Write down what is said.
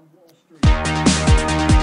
on Wall Street.